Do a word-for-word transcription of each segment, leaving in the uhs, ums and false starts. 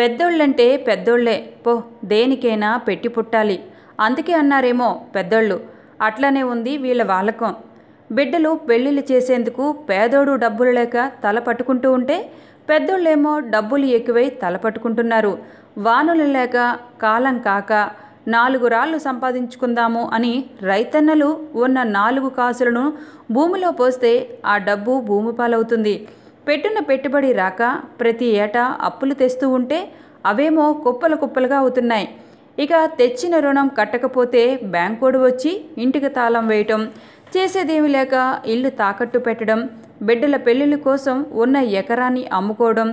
పెద్దోళ్ళంటే పెద్దోళ్లే పో దేనికైనా పెట్టి పుట్టాలి అందుకే అన్నారేమో పెద్దోళ్ళు. అట్లనే ఉంది వీళ్ళ వాలకం. బిడ్డలు పెళ్ళిళ్ళు చేసేందుకు పేదోడు డబ్బులు లేక తల పట్టుకుంటూ ఉంటే పెద్దోళ్ళేమో డబ్బులు ఎక్కువై తల పట్టుకుంటున్నారు. వానులు లేక కాలం కాక నాలుగు రాళ్ళు సంపాదించుకుందాము అని రైతన్నలు ఉన్న నాలుగు కాసులను భూమిలో పోస్తే ఆ డబ్బు భూమి పాలవుతుంది. పెట్టిన పెట్టుబడి రాక ప్రతి ఏటా అప్పులు తెస్తూ ఉంటే అవేమో కుప్పలు కుప్పలుగా అవుతున్నాయి. ఇక తెచ్చిన రుణం కట్టకపోతే బ్యాంకోడు వచ్చి ఇంటికి తాళం వేయటం, చేసేదేమి లేక ఇల్లు తాకట్టు పెట్టడం, బిడ్డల పెళ్ళిళ్ళ కోసం ఉన్న ఎకరాన్ని అమ్ముకోవడం,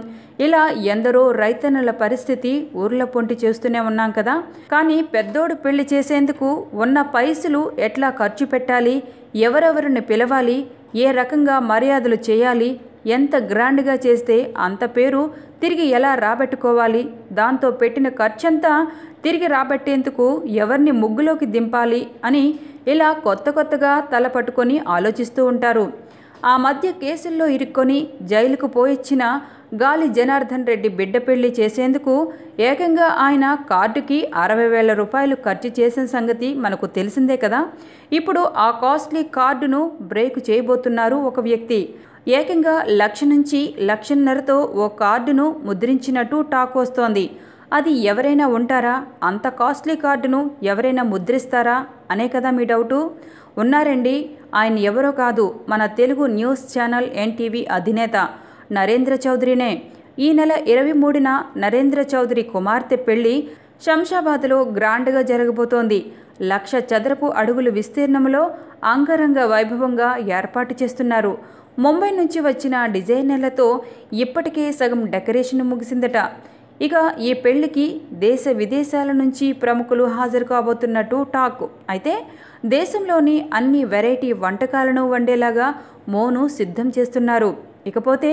ఇలా ఎందరో రైతన్నుల పరిస్థితి ఊర్ల పొంటి చేస్తూనే ఉన్నాం కదా. కానీ పెద్దోడు పెళ్లి చేసేందుకు ఉన్న పైసలు ఎట్లా ఖర్చు పెట్టాలి, ఎవరెవరిని పిలవాలి, ఏ రకంగా మర్యాదలు చేయాలి, ఎంత గ్రాండ్గా చేస్తే అంత పేరు తిరిగి ఎలా రాబట్టుకోవాలి, దాంతో పెట్టిన ఖర్చంతా తిరిగి రాబట్టేందుకు ఎవరిని ముగ్గులోకి దింపాలి అని ఇలా కొత్త కొత్తగా తల పట్టుకొని ఆలోచిస్తూ ఉంటారు. ఆ మధ్య కేసుల్లో ఇరుక్కొని జైలుకు పోయిచ్చిన గాలి జనార్దన్ రెడ్డి బిడ్డ పెళ్లి చేసేందుకు ఏకంగా ఆయన కార్డుకి అరవై వేల రూపాయలు ఖర్చు చేసిన సంగతి మనకు తెలిసిందే కదా. ఇప్పుడు ఆ కాస్ట్లీ కార్డును బ్రేక్ చేయబోతున్నారు ఒక వ్యక్తి. ఏకంగా లక్ష నుంచి లక్షన్నరతో ఓ కార్డును ముద్రించినట్టు టాక్ వస్తోంది. అది ఎవరైనా ఉంటారా, అంత కాస్ట్లీ కార్డును ఎవరైనా ముద్రిస్తారా అనే కదా మీ డౌటు. ఉన్నారండి, ఆయన ఎవరో కాదు, మన తెలుగు న్యూస్ ఛానల్ ఎన్టీవీ అధినేత నరేంద్ర చౌదరినే. ఈ నెల ఇరవై మూడున నరేంద్ర చౌదరి కుమార్తె పెళ్లి శంషాబాద్లో గ్రాండ్గా జరగబోతోంది. లక్ష చదరపు అడుగుల విస్తీర్ణంలో అంగరంగ వైభవంగా ఏర్పాటు చేస్తున్నారు. ముంబై నుంచి వచ్చిన డిజైనర్లతో ఇప్పటికే సగం డెకరేషన్ ముగిసిందట. ఇక ఈ పెళ్లికి దేశ విదేశాల నుంచి ప్రముఖులు హాజరు కాబోతున్నట్టు టాక్. అయితే దేశంలోని అన్ని వెరైటీ వంటకాలను వండేలాగా మోను సిద్ధం చేస్తున్నారు. ఇకపోతే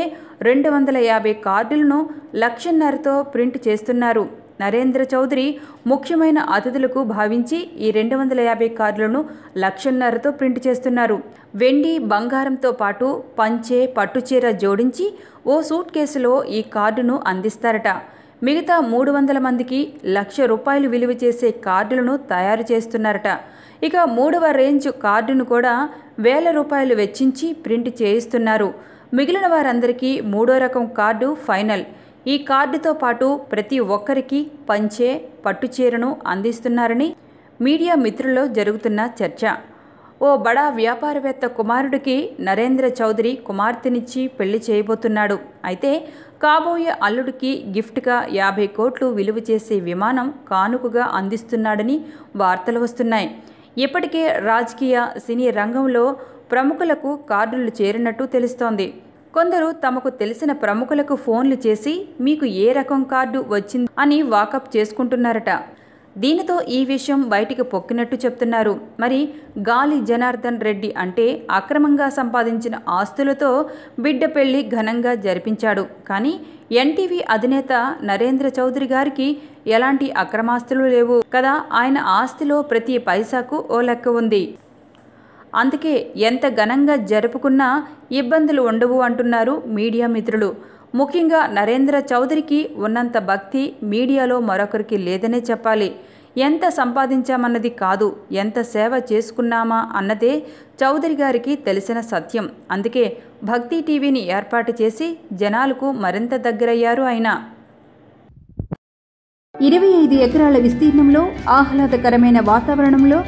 రెండు వందల యాభై కార్డులను లక్షన్నరతో ప్రింట్ చేస్తున్నారు. నరేంద్ర చౌదరి ముఖ్యమైన అతిథులకు భావించి ఈ రెండు వందల యాభై కార్డులను లక్షన్నరతో ప్రింట్ చేస్తున్నారు. వెండి బంగారంతో పాటు పంచె, పట్టుచీర జోడించి ఓ సూట్ కేసులో ఈ కార్డును అందిస్తారట. మిగతా మూడు వందల మందికి లక్ష రూపాయలు విలువ చేసే కార్డులను తయారు చేస్తున్నారట. ఇక మూడవ రేంజ్ కార్డును కూడా వేల రూపాయలు వెచ్చించి ప్రింట్ చేయిస్తున్నారు. మిగిలిన వారందరికీ మూడో రకం కార్డు ఫైనల్. ఈ కార్డుతో పాటు ప్రతి ఒక్కరికి పంచె, పట్టుచీరను అందిస్తున్నారని మీడియా మిత్రుల్లో జరుగుతున్న చర్చ. ఓ బడా వ్యాపారవేత్త కుమారుడికి నరేంద్ర చౌదరి కుమార్తెనిచ్చి పెళ్లి చేయబోతున్నాడు. అయితే కాబోయే అల్లుడికి గిఫ్ట్గా యాభై కోట్లు విలువ చేసే విమానం కానుకగా అందిస్తున్నాడని వార్తలు వస్తున్నాయి. ఇప్పటికే రాజకీయ, సినీ రంగంలో ప్రముఖులకు కార్డులు చేరినట్టు తెలుస్తోంది. కొందరు తమకు తెలిసిన ప్రముఖులకు ఫోన్లు చేసి మీకు ఏ రకం కార్డు వచ్చింది అని వాకప్ చేసుకుంటున్నారట. దీనితో ఈ విషయం బయటికి పొక్కినట్టు చెప్తున్నారు. మరి గాలి జనార్దన్ రెడ్డి అంటే అక్రమంగా సంపాదించిన ఆస్తులతో బిడ్డ పెళ్లి ఘనంగా జరిపించాడు. కానీ ఎన్టీవీ అధినేత నరేంద్ర చౌదరి గారికి ఎలాంటి అక్రమాస్తులు లేవు కదా. ఆయన ఆస్తిలో ప్రతి పైసాకు ఓ లెక్క ఉంది. అందుకే ఎంత ఘనంగా జరుపుకున్నా ఇబ్బందులు ఉండవు అంటున్నారు మీడియా మిత్రులు. ముఖ్యంగా నరేంద్ర చౌదరికి ఉన్నంత భక్తి మీడియాలో మరొకరికి లేదనే చెప్పాలి. ఎంత సంపాదించామన్నది కాదు, ఎంత సేవ చేసుకున్నామా అన్నదే చౌదరి గారికి తెలిసిన సత్యం. అందుకే భక్తి టీవీని ఏర్పాటు చేసి జనాలకు మరింత దగ్గరయ్యారు ఆయన. ఇరవై ఐదు ఎకరాల విస్తీర్ణంలో ఆహ్లాదకరమైన వాతావరణంలో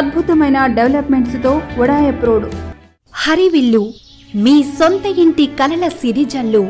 అద్భుతమైన డెవలప్మెంట్స్ తో వడాయప్రోడ్ హరివిల్లు మీ సొంత ఇంటి కలల సిరిజల్లు.